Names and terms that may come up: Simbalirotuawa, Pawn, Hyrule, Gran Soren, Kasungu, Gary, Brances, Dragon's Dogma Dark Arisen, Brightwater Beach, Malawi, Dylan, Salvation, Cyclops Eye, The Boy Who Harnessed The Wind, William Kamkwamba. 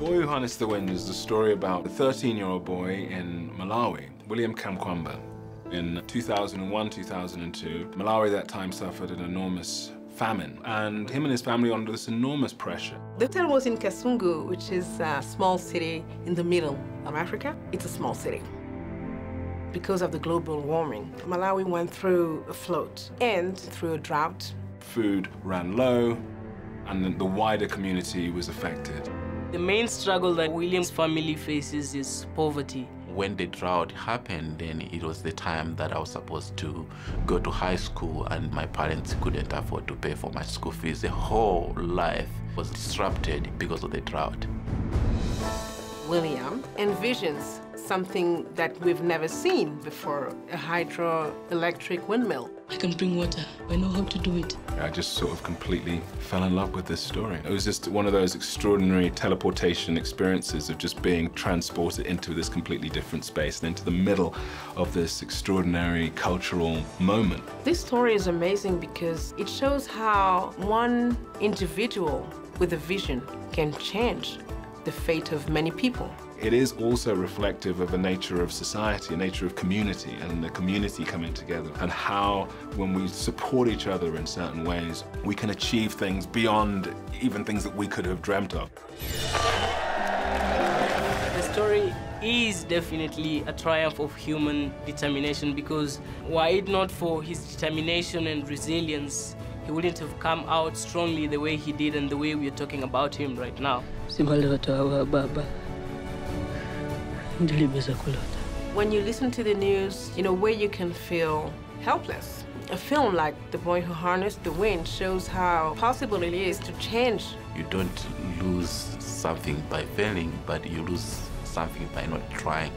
Boy Who Harnessed the Wind is the story about a 13-year-old boy in Malawi, William Kamkwamba. In 2001, 2002, Malawi at that time suffered an enormous famine, and him and his family under this enormous pressure. The hotel was in Kasungu, which is a small city in the middle of Africa. It's a small city. Because of the global warming, Malawi went through a flood and through a drought. Food ran low, and the wider community was affected. The main struggle that William's family faces is poverty. When the drought happened, then it was the time that I was supposed to go to high school, and my parents couldn't afford to pay for my school fees. The whole life was disrupted because of the drought. William envisions something that we've never seen before, a hydroelectric windmill. I can bring water. I know how to do it. I just sort of completely fell in love with this story. It was just one of those extraordinary teleportation experiences of just being transported into this completely different space and into the middle of this extraordinary cultural moment. This story is amazing because it shows how one individual with a vision can change the fate of many people. It is also reflective of a nature of society, a nature of community, and the community coming together, and how when we support each other in certain ways, we can achieve things beyond even things that we could have dreamt of. The story is definitely a triumph of human determination, because were it not for his determination and resilience, he wouldn't have come out strongly the way he did and the way we're talking about him right now. Simbalirotuawa, Baba. When you listen to the news, in a way you can feel helpless. A film like The Boy Who Harnessed the Wind shows how possible it is to change. You don't lose something by failing, but you lose something by not trying.